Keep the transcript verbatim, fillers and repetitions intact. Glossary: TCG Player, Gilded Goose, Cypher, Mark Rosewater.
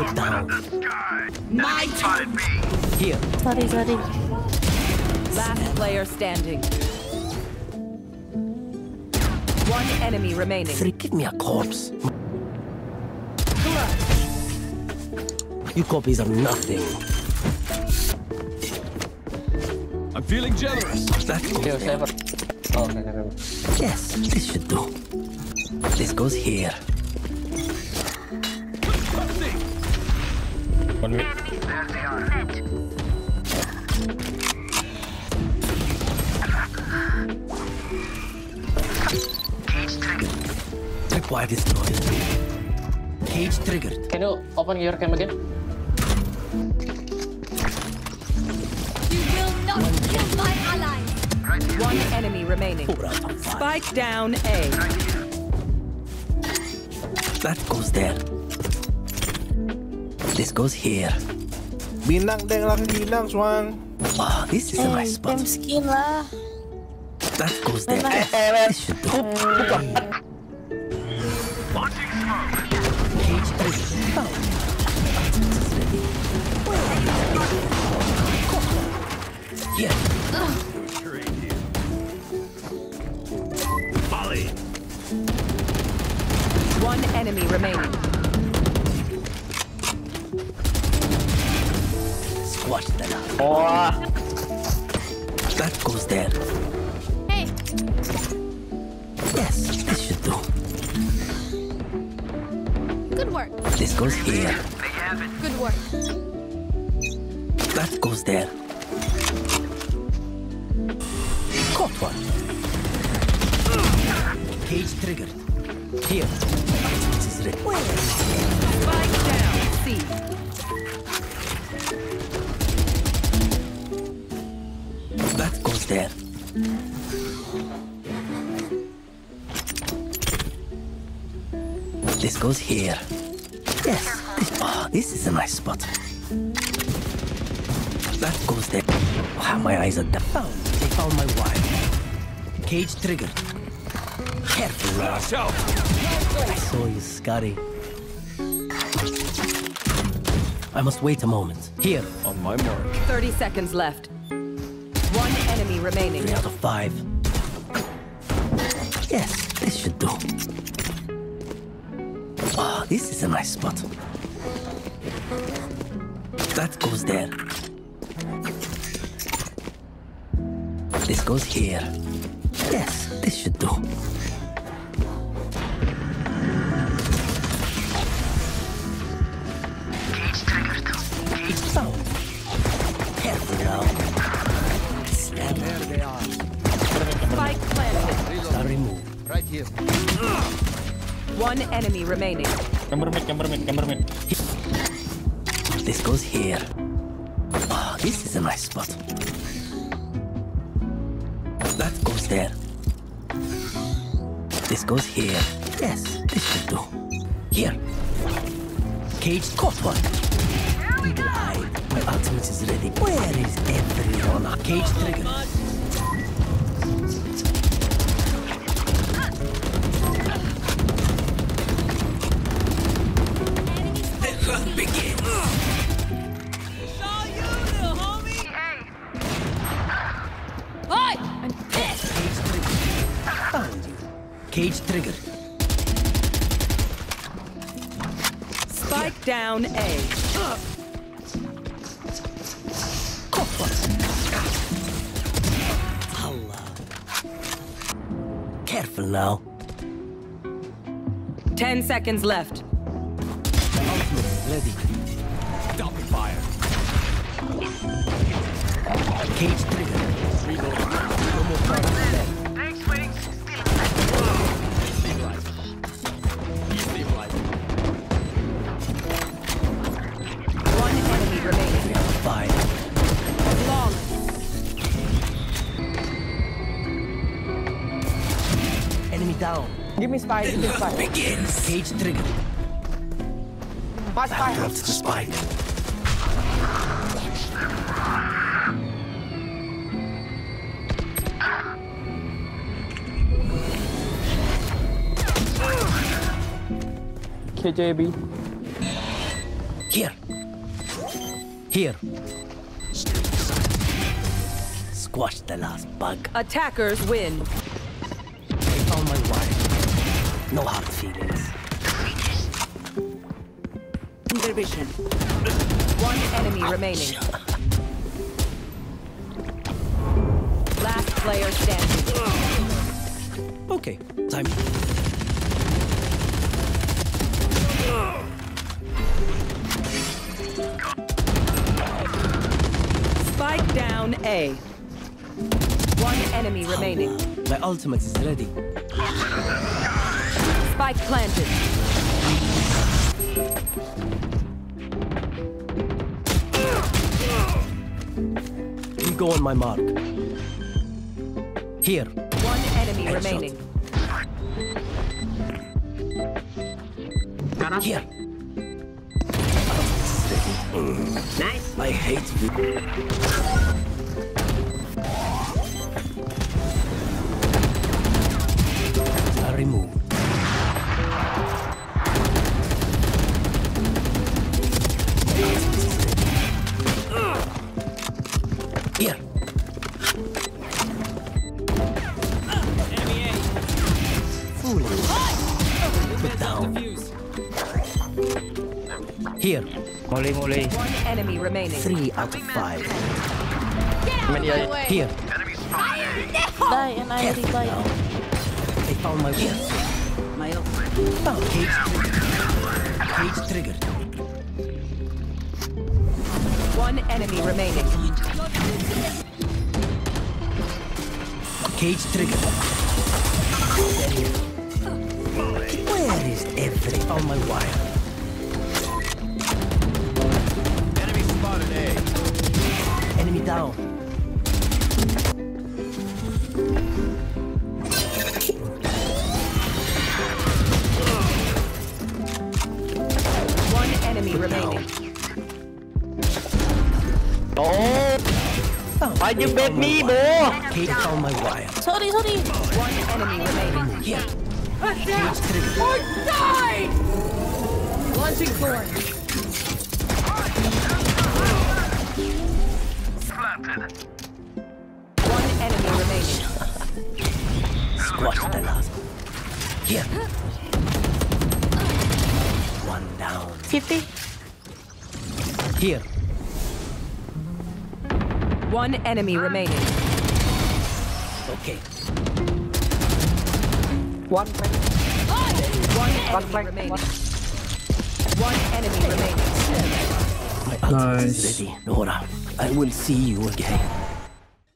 it down. My turn. Here. Sorry, sorry. Last player standing. One enemy remaining. Three, give me a corpse. You copies are nothing. I'm feeling jealous. That's here, Cypher. Oh, okay, never mind. Yes, this should do. This goes here. One minute. There they are. Cage triggered. Tripwire destroyed. Cage triggered. Can you open your cam again? One enemy remaining. Spike down A. That goes there. This goes here. Binang deng lang binang swang. Wow, this is a nice spot. That goes there. This should do. Watching smoke. Cage trigger. Oh. Yeah. One enemy remaining. Squash that up. Oh. That goes there. Hey. Yes, this should do. Good work. This goes here. They have it. Good work. That goes there. Caught one. Cage triggered. Here. Spike down. C. That goes there. This goes here. Yes. This, oh, this is a nice spot. That goes there. Wow, my eyes are down. They found my wife. Cage triggered. Careful. I saw you, Scotty. I must wait a moment. Here. On my mark. thirty seconds left. One enemy remaining. Three out of five. Yes, this should do. Oh, this is a nice spot. That goes there. This goes here. Yes, this should do. One enemy remaining. Camber mid, camber mid, camber mid. This goes here. Oh, this is a nice spot. That goes there. This goes here. Yes, this should do. Here. Cage caught one. Here we go. I, my ultimate is ready. Where is everyone? Cage trigger. Cage trigger. Spike down A. Uh. Allah. Careful now. Ten seconds left. Ready. Double fire. Cage trigger. Thanks, Wings. Down. Give me spike. The spike begins. Cage trigger. My spike. I dropped the spike. K J B. Here. Here. Squash the last bug. Attackers win. I found my wife. No hard feelings. Intervention. One enemy Ouch. remaining. Last player standing. Okay, time. Spike down A. One enemy remaining. My ultimate is ready. Spike planted. You go on my mark. Here. One enemy Head remaining. Shot. Here. Nice. I hate video. I remove. Here. Enemy A. Foolish. Put down. Here. Molly, Molly. One enemy remaining. Three out of five. Get out Many of my way. Here. Enemy spy. Die and I reply. They found my way. My own. Found cage triggered. Cage triggered. One enemy remaining. Cage triggered. Where is everything on my wire? Enemy down. One enemy Put remaining. Down. Oh! Why'd you bet me, boy? Keep on my wire. Sorry, sorry. One enemy remaining. Here. Yeah. Or die! Launching forward. One enemy remaining. Squash the last. Here. One down. fifty. Here. One enemy remaining. Okay. One. One enemy One remaining. One enemy remaining. My ultimate is ready, Nora. I will see you again.